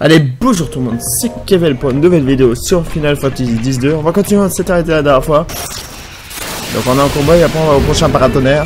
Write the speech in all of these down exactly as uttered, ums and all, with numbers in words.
Allez, bonjour tout le monde, c'est Kev'L pour une nouvelle vidéo sur Final Fantasy X deux. On va continuer, on s'est arrêté la dernière fois. Donc on est en combat et après on va au prochain paratonnerre.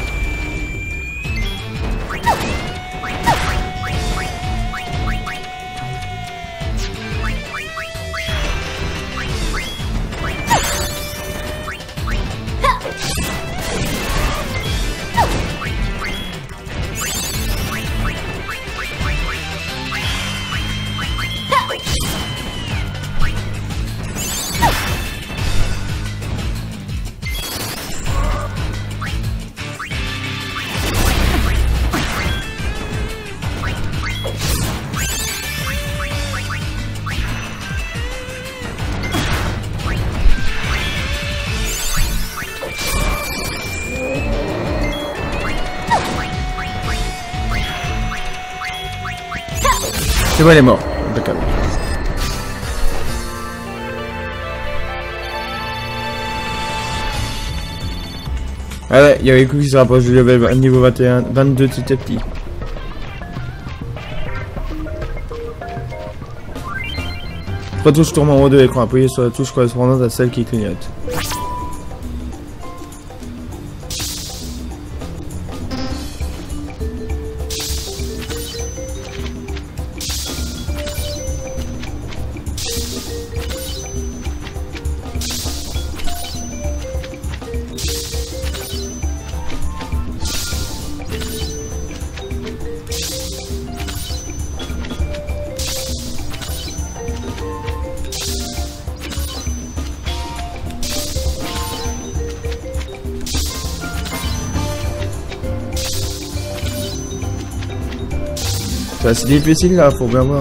C'est bon, elle est morte. Impeccable. Ah ouais, il y avait Kou qui se rapproche du level niveau vingt et un, vingt-deux petit à petit. Trois touches tournent en haut de l'écran. Appuyez sur la touche correspondante à celle qui clignote. C'est difficile là, faut bien voir.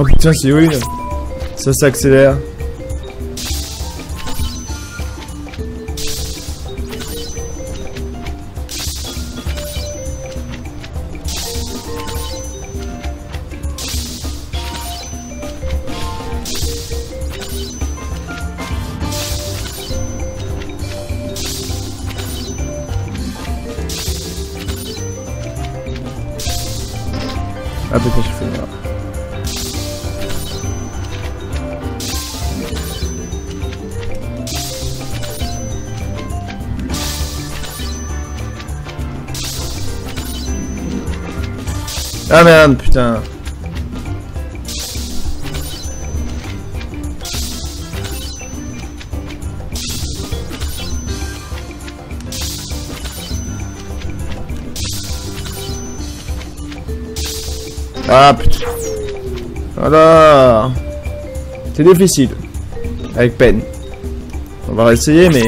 Oh putain, c'est horrible. Ça s'accélère. Ah putain, je fais mal. Ah merde, putain. Ah putain. Voilà. C'est difficile. Avec peine. On va réessayer, mais...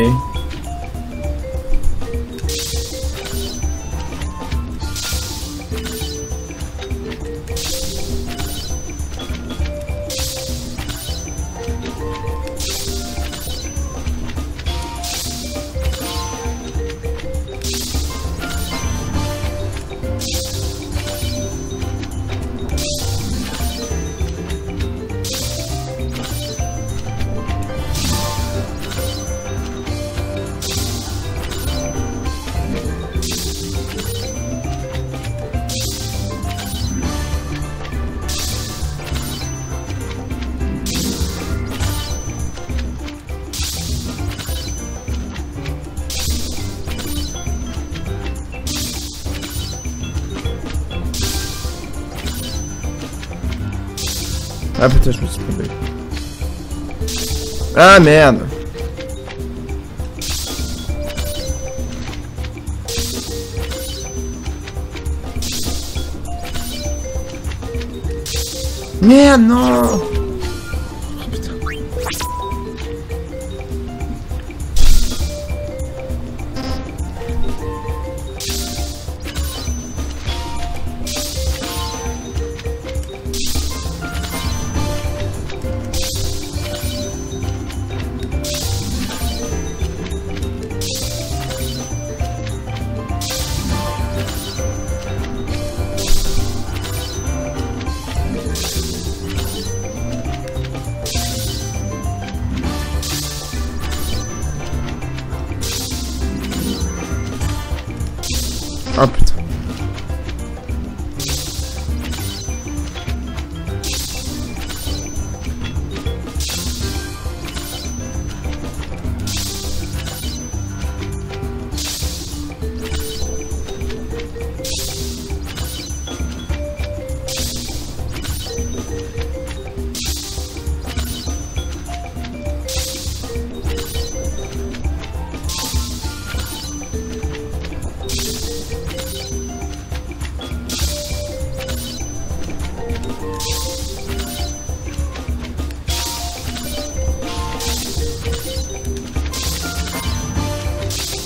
Ah putain, je me suis trompé. Ah merde. Merde, non. Oh, putain.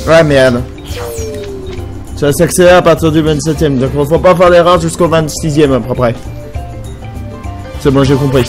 Ouais, merde. Ça s'accélère à partir du vingt-septième, donc on faut pas faire d'erreur jusqu'au vingt-sixième à peu près. C'est bon, j'ai compris.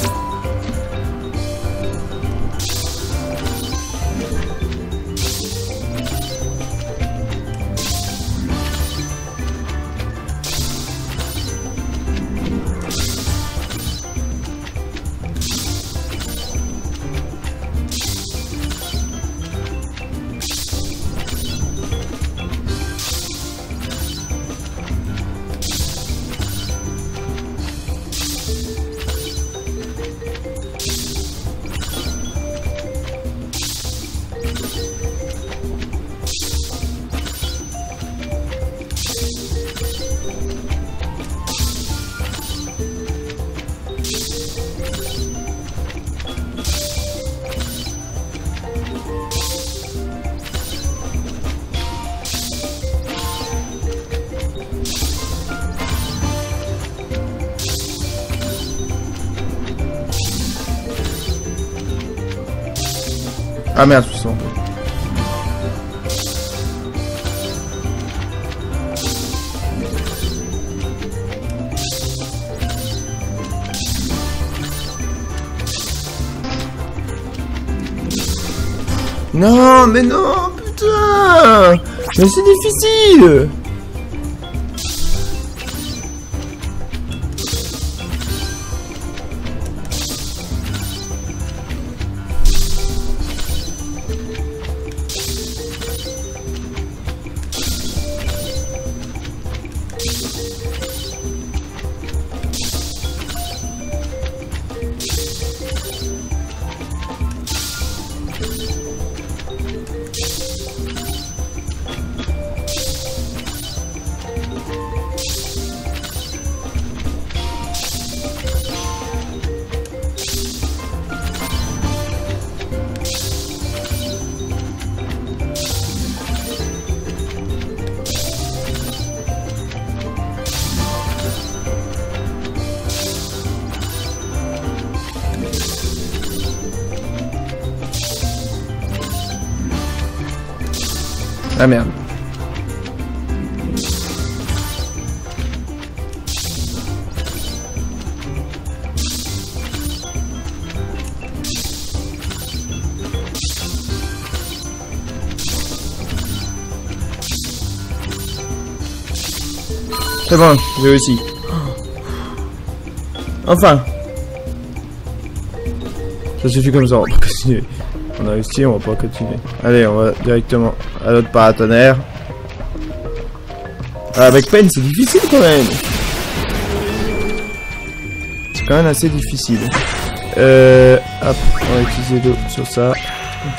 Ah merde, tout ça. Non, mais non, putain. Mais c'est difficile. Ah merde. C'est bon, j'ai réussi. Enfin. Ça suffit comme ça, on va continuer. On a réussi, on va pas continuer. Allez, on va directement à l'autre paratonnerre. Ah, avec peine, c'est difficile quand même. C'est quand même assez difficile. Euh, hop, on va utiliser l'eau sur ça.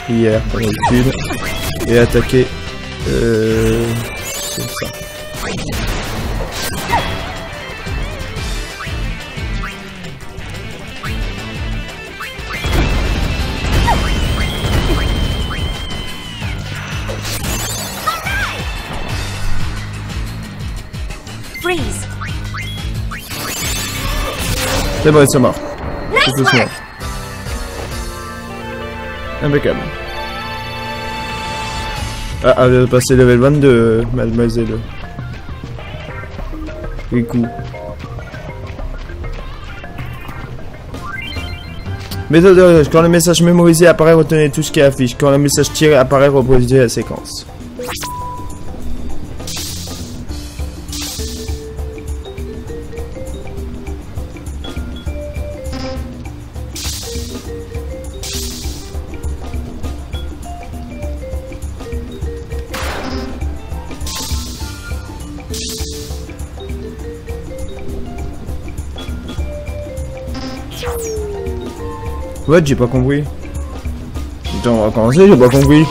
Prière, comme d'habitude. Et attaquer. Euh, sur ça. C'est bon, ils sont morts. C'est tous morts. Impeccable. Ah, elle vient de passer level vingt-deux, mademoiselle. Du coup. Méthode de recherche. Quand le message mémorisé apparaît, retenez tout ce qui affiche. Quand le message tiré apparaît, reproduisez la séquence. What, j'ai pas compris. Putain, on va commencer, j'ai pas compris.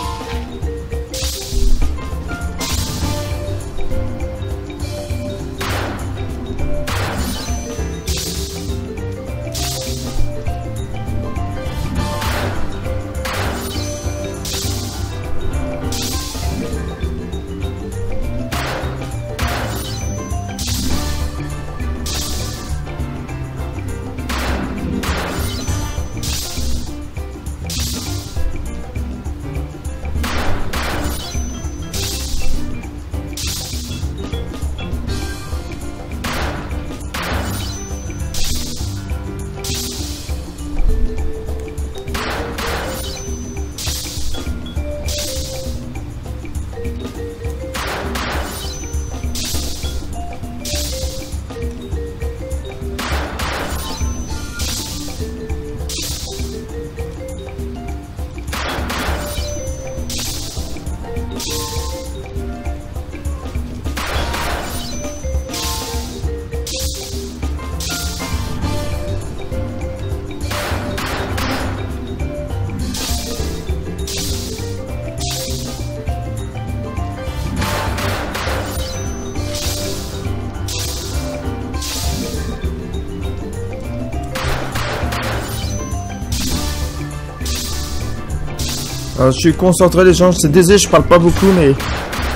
Alors, je suis concentré les gens, c'est désolé, je parle pas beaucoup, mais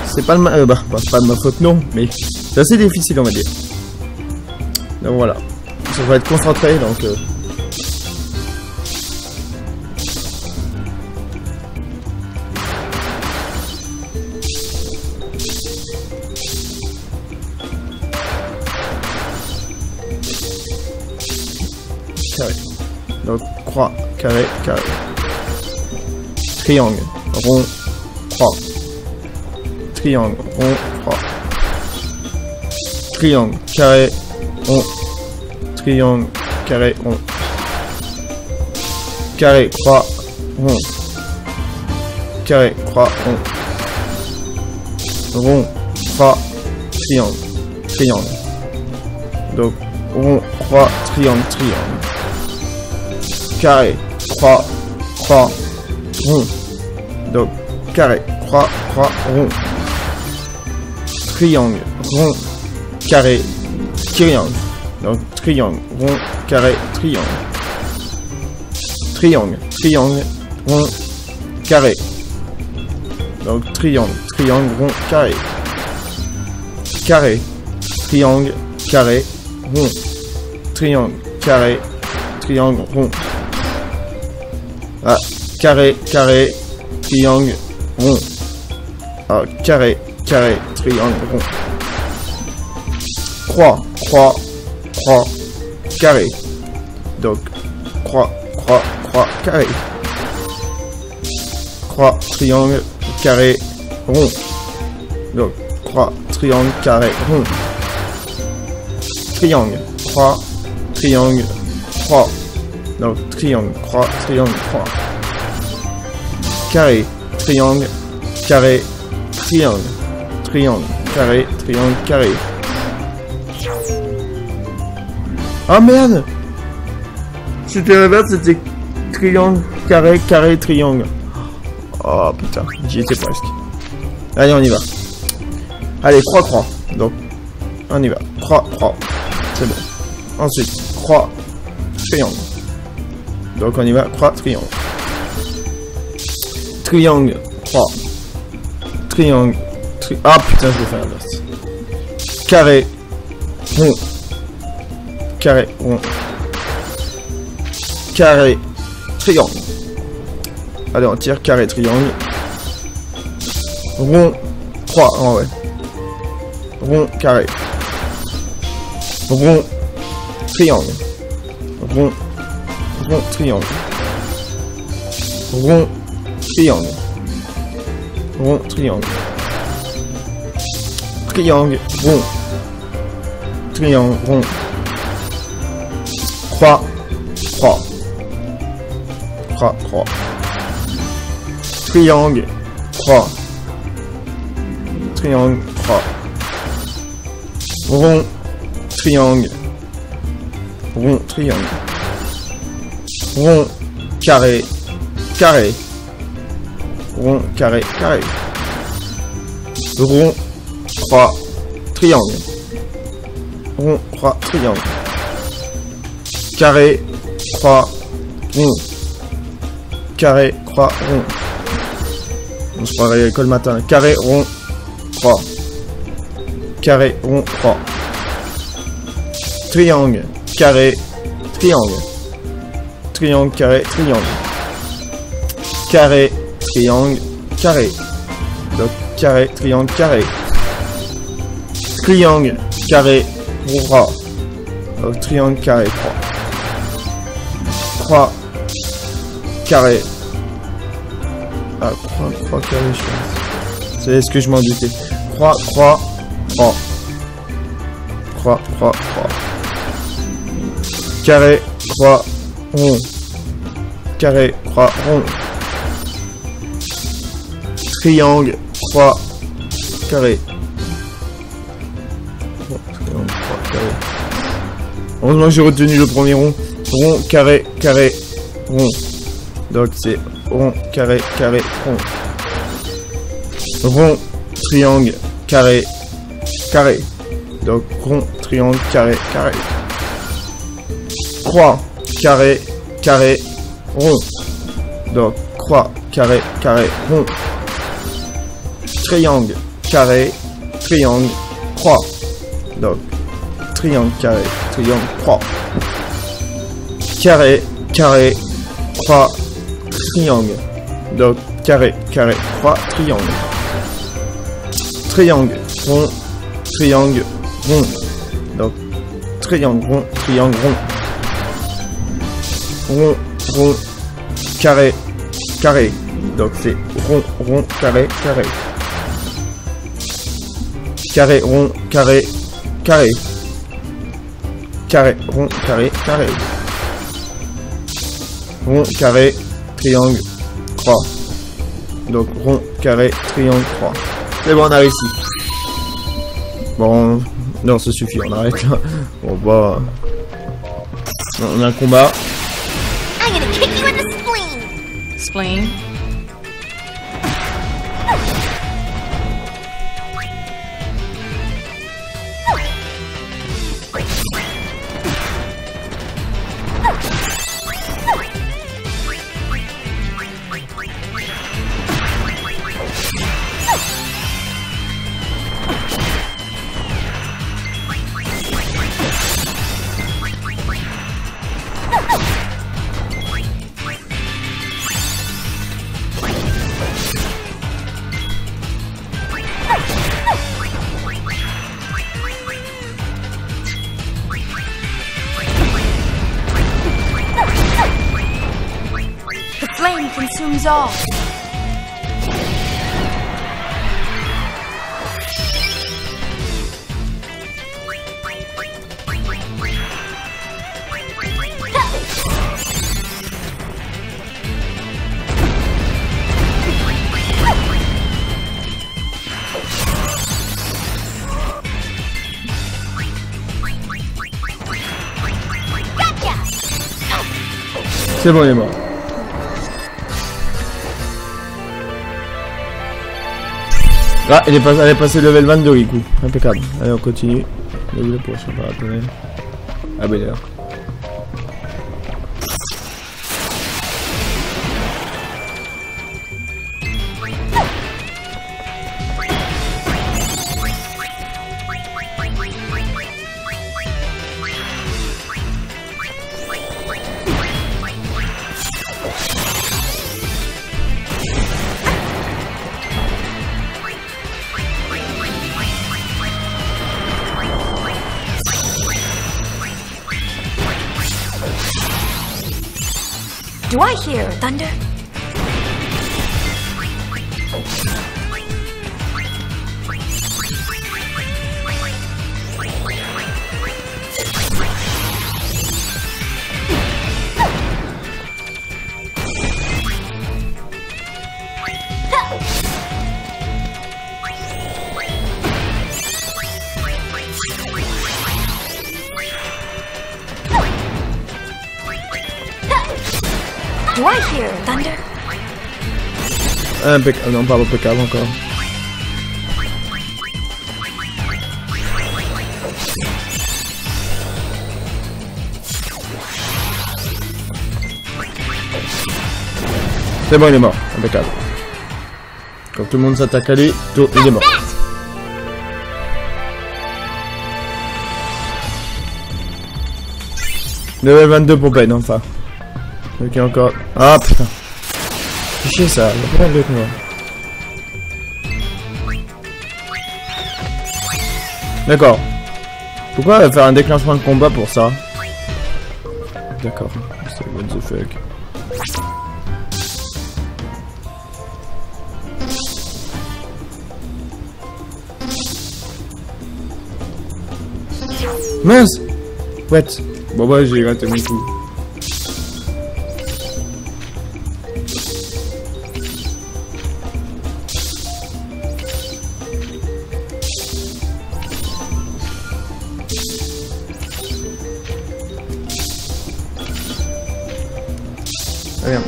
c'est pas de ma... Euh, bah, bah pas de ma faute, non, mais c'est assez difficile, on va dire. Donc voilà, ça va être concentré, donc... Euh... Carré. Donc, croix, carré, carré. Triangle, rond, croix. Triangle, rond, croix. Triangle, carré, rond. Triangle, carré, rond. Carré, croix, rond. Carré, croix, rond. Rond, croix, triangle, triangle. Donc, rond, croix, triangle, triangle. Carré, croix, croix, rond. Donc, carré, croix, croix, rond. Triangle, rond, carré, triangle. Donc, triangle, rond, carré, triangle. Triangle, triangle, rond, carré. Donc, triangle, triangle, rond, carré. Carré, triangle, carré, rond. Triangle, carré, triangle, rond. Ah, carré, carré, triangle, rond. Ah, carré, carré, triangle, rond. Croix, croix, croix, carré. Donc, croix, croix, croix, carré. Croix, triangle, carré, rond. Donc, croix, triangle, carré, rond. Triangle, croix, triangle, croix. Donc, triangle, croix, triangle, croix. Carré, triangle, carré, triangle. Triangle, carré, triangle, carré. Ah merde! C'était l'inverse, c'était triangle, carré, carré, triangle. Oh putain, j'y étais presque. Allez, on y va. Allez, croix, croix. Donc, on y va. Croix, croix. C'est bon. Ensuite, croix, triangle. Donc on y va, croix, triangle. Triangle, croix. Triangle, tri... Ah putain, je vais faire l'inverse. Carré, rond. Carré, rond. Carré, triangle. Allez, on tire, carré, triangle. Rond, croix, ah ouais. Rond, carré. Rond, triangle. Rond, rond, triangle. Rond, triangle. Rond, triangle. Triangle, rond. Triangle, rond. Croix, croix. Croix, croix. Triangle, croix. Triangle, croix. Rond, triangle. Rond, triangle. Rond, carré, carré. Rond, carré, carré. Rond, croix, triangle. Rond, croix, triangle. Carré, croix, rond. Carré, croix, rond. On se croirait à l'école matin. Carré, rond, croix. Carré, rond, croix. Triangle, carré, triangle. Triangle, carré, triangle. Carré, triangle, carré. Donc, carré, triangle, carré. Triangle, carré, croix. Donc, triangle, carré, croix. Croix, carré. Ah, croix, croix, carré, je pense. C'est ce que je m'en doutais. Croix, croix, croix. Croix, croix, croix. Carré, croix. Rond, carré, croix, rond. Triangle, croix, carré. Bon, triangle, croix, carré. Heureusement que j'ai retenu le premier rond. Rond, carré, carré, rond. Donc c'est rond, carré, carré, rond. Rond, triangle, carré, carré. Donc rond, triangle, carré, carré. Croix, carré, carré, rond. Donc, croix, carré, carré, rond. Triangle, carré, triangle, croix. Donc, triangle, carré, triangle, croix. Carré, carré, croix, triangle. Donc, carré, carré, croix, triangle. Triangle, rond, triangle, rond. Donc, triangle, rond, triangle, rond. Rond, rond, carré, carré. Donc, c'est rond, rond, carré, carré. Carré, rond, carré, carré. Carré, rond, carré, carré. Rond, carré, triangle, croix. Donc, rond, carré, triangle, croix. C'est bon, on a réussi. Bon, non, ça suffit, on arrête là. Bon, bah. On a un combat. I'm gonna kick you in the spleen. Spleen. Consumes all. C'est bon, il est mort. Ah, elle est passée, elle est passée level vingt-deux, du coup. Impeccable. Allez, on continue. Il est où le poche, on va rappeler. Ah, ben d'ailleurs. Do I hear thunder? Do I hear thunder? Impeccable, non pas impeccable encore. C'est bon, il est mort, impeccable. Quand tout le monde s'attaque à lui, tout, il est mort. Level vingt-deux pour Ben, enfin. Ok, encore. Ah putain. C'est chier ça, il n'y a pas de combat. D'accord. Pourquoi faire un déclenchement de combat pour ça? D'accord. C'est what the fuck. Mince! What? Bon bah j'ai raté mon coup. Rien.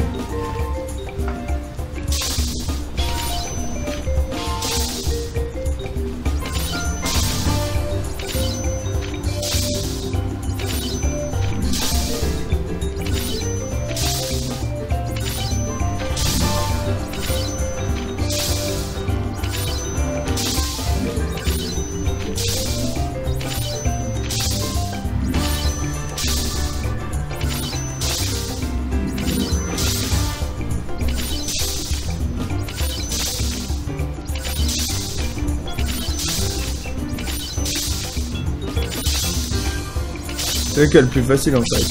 C'est vrai qu'il y a le plus facile en fait.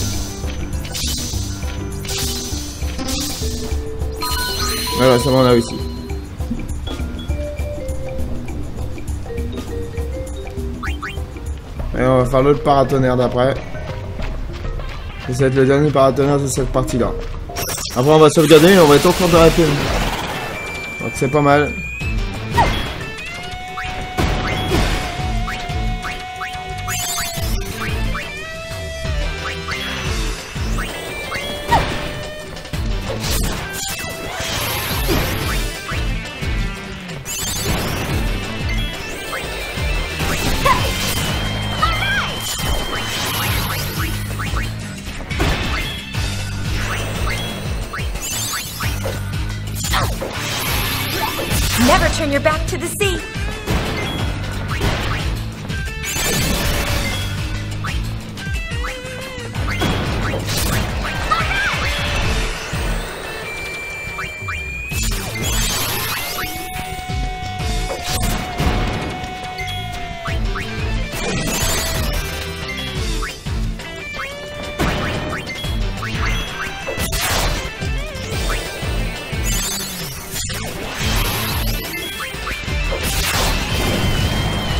Voilà, ça m'en a aussi. Et on va faire l'autre paratonnerre d'après. Et ça va être le dernier paratonnerre de cette partie-là. Après on va sauvegarder et on va être en train de rater. Donc c'est pas mal. Never turn your back to the sea.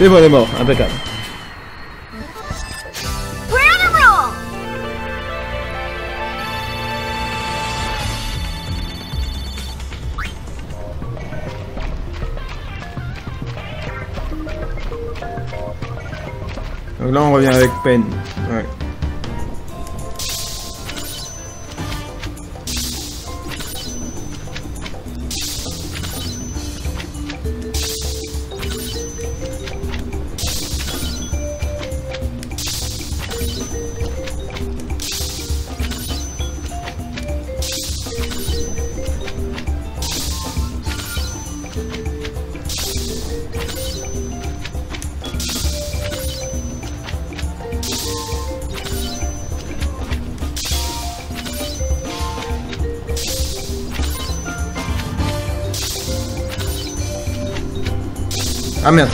C'est bon, elle est mort, impeccable. We're on a roll. Donc là on revient avec peine. Ouais. Ah merde.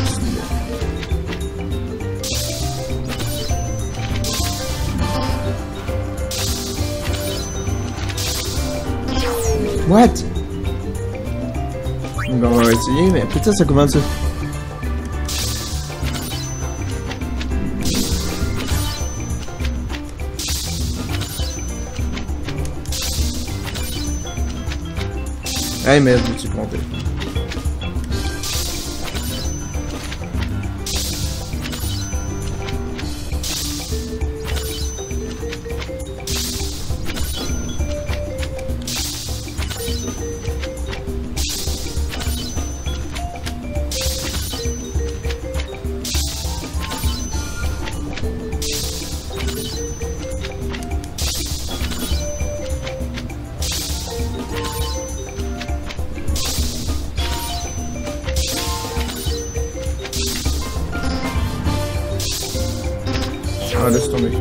What? Bon, on va essayer, mais putain ça commence. Ah merde, je me suis planté. Ah, laisse tomber.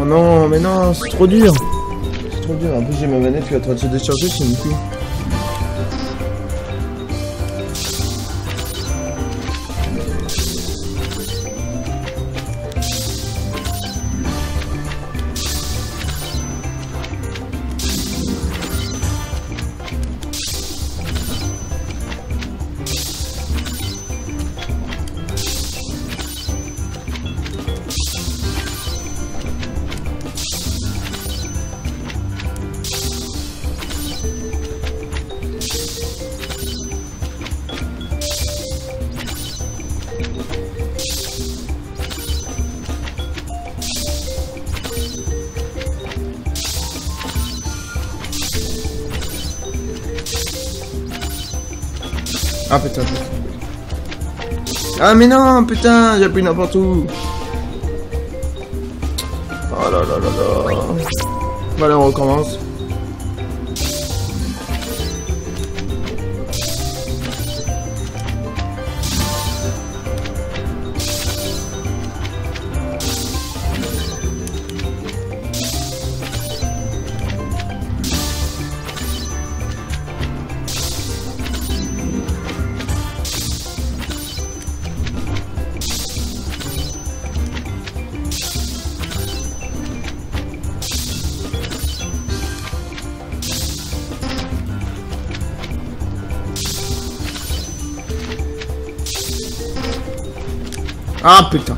Oh non, mais non, c'est trop dur. C'est trop dur. En plus, j'ai ma manette qui est en train de se décharger, c'est une couille. Ah putain, putain. Ah mais non putain, j'ai appuyé n'importe où. Oh là là là là. Voilà, on recommence. Ah putain.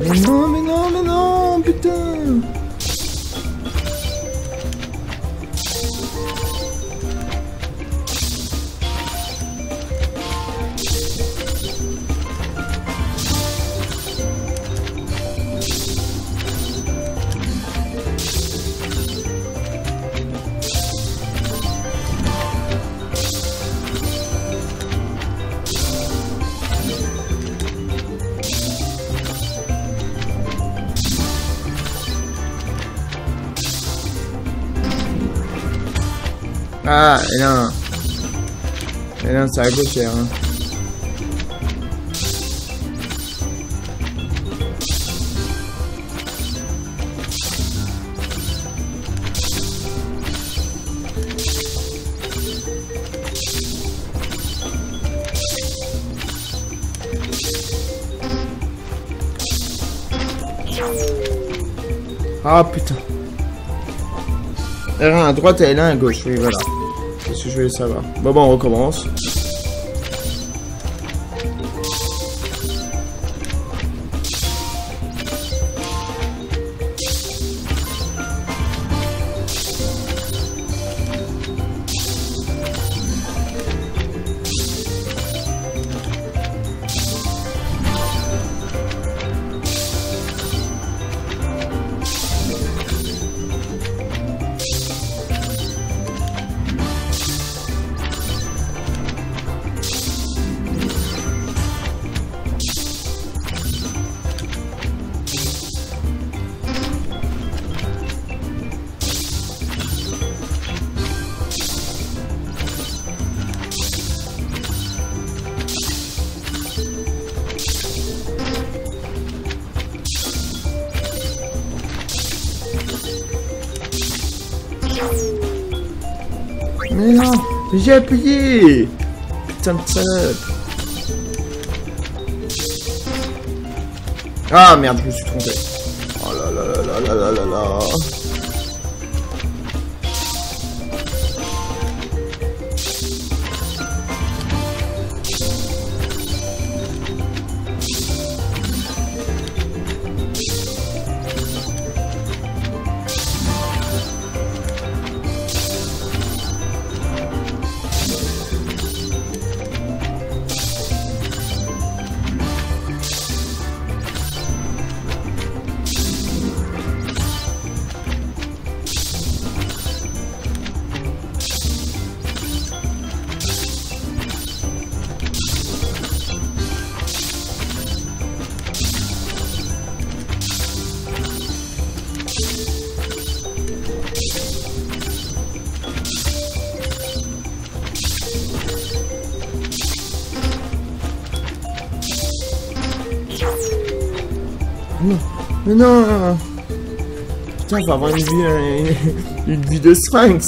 Mais non, mais non, mais non, putain. Ah, et là, et là, ça a été cher, hein. Ah putain. L'un à droite et l'un à gauche, oui voilà. C'est ce que je voulais savoir. Bon bon, on recommence. Mais non, j'ai appuyé. Putain de salope. Ah merde, je me suis trompé. Oh là là là là là là là. Non, mais non! Putain, faut avoir une vie, une, une vie de sphinx!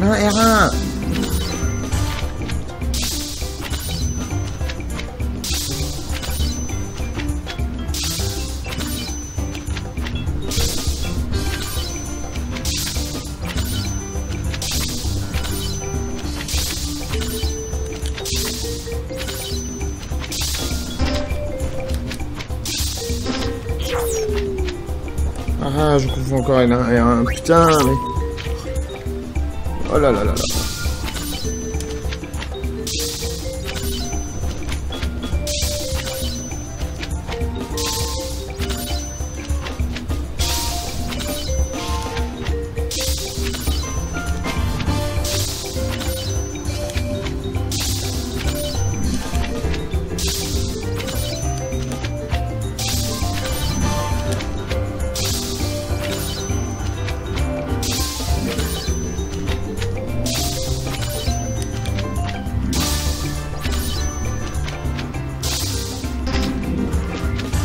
Non, R un. Ah, je confonds encore R un, R un. Putain, mais... Oh là là là là.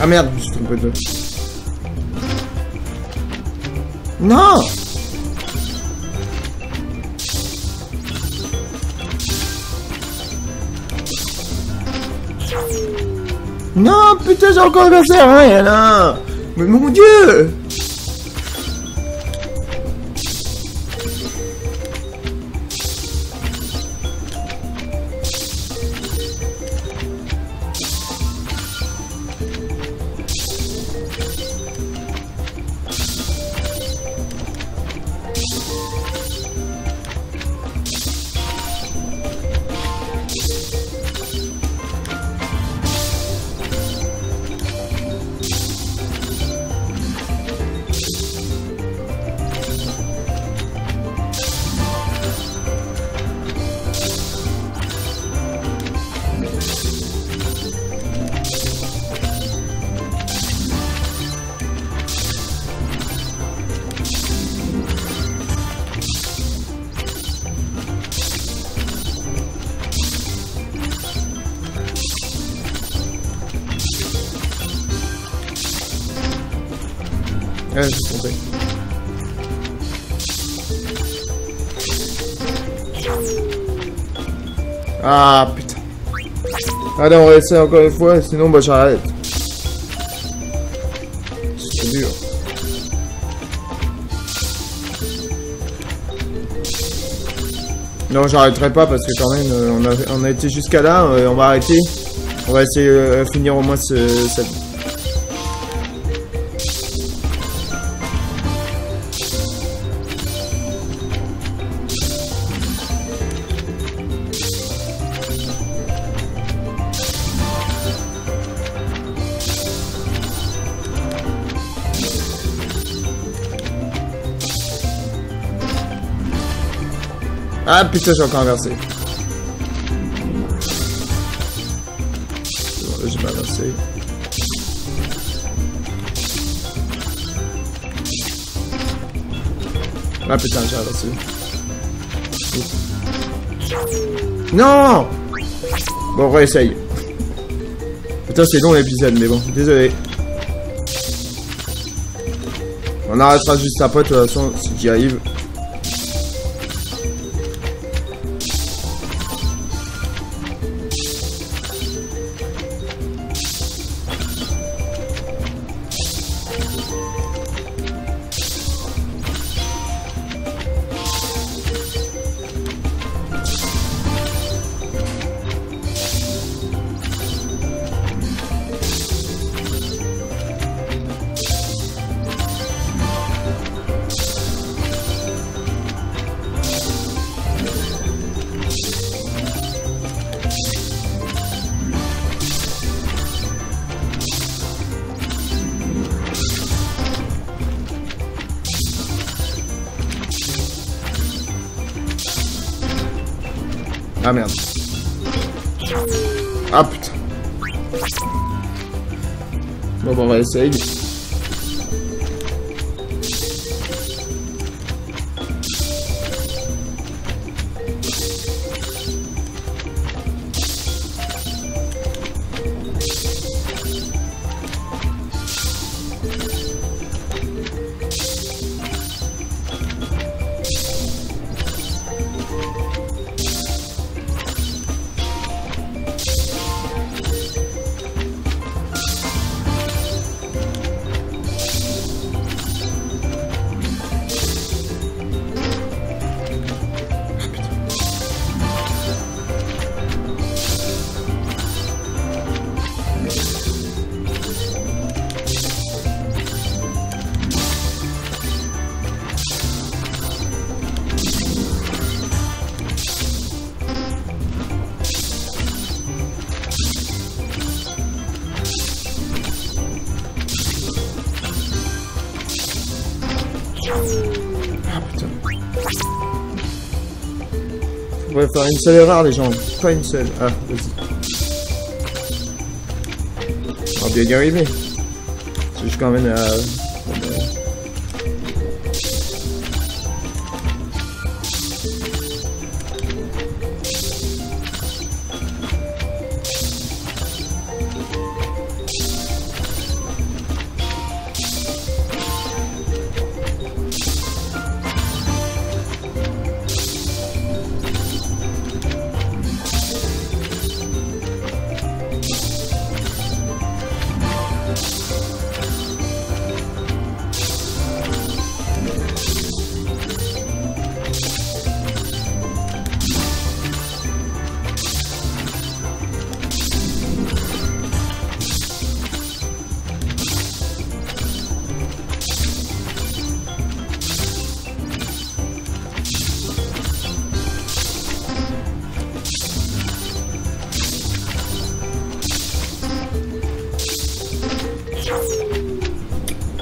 Ah merde, je me suis trompé de... Non! Non, putain, j'ai encore cassé rien là! Mais mon dieu! Ah, je suis trompé. Ah putain. Allez, on va essayer encore une fois, sinon bah j'arrête. C'est dur. Non, j'arrêterai pas parce que quand même on a, on a été jusqu'à là, on va arrêter. On va essayer de finir au moins ce, cette... Ah putain, j'ai encore inversé. Bon, là j'ai pas inversé. Ah putain, j'ai inversé. Oups. Non! Bon, on réessaye. Putain, c'est long l'épisode, mais bon, désolé. On arrêtera juste après, de toute façon, si j'y arrive. Ah merde. Ah putain. Bon, bon, on va essayer. On va faire une seule erreur, les gens. Pas une seule. Ah, vas-y. On va bien y arriver. C'est juste quand même à...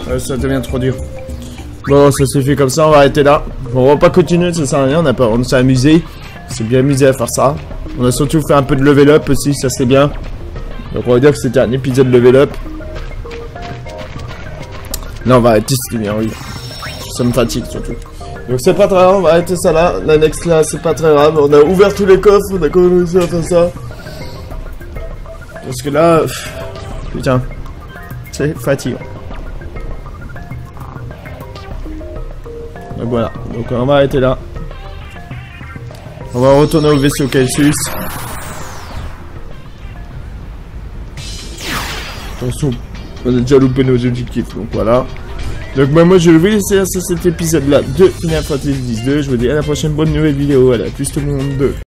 Ouais, ça devient trop dur. Bon, ça s'est fait comme ça, on va arrêter là. On va pas continuer, ça sert à rien, on a pas, on s'est amusé. On s'est bien amusé à faire ça. On a surtout fait un peu de level up aussi, ça c'est bien. Donc on va dire que c'était un épisode level up. Là on va arrêter ce qui vient, oui. Ça me fatigue surtout. Donc c'est pas très grave, on va arrêter ça là. L'annexe là, c'est pas très grave. On a ouvert tous les coffres, on a commencé à faire ça. Parce que là... Pff, putain. C'est fatigant. Donc voilà, donc on va arrêter là. On va retourner au vaisseau Celsius. Attention, on a déjà loupé nos objectifs, donc voilà. Donc bah, moi je vais laisser à cet épisode là de Final Fantasy X deux. Je vous dis à la prochaine, bonne nouvelle vidéo, voilà, plus tout le monde deux.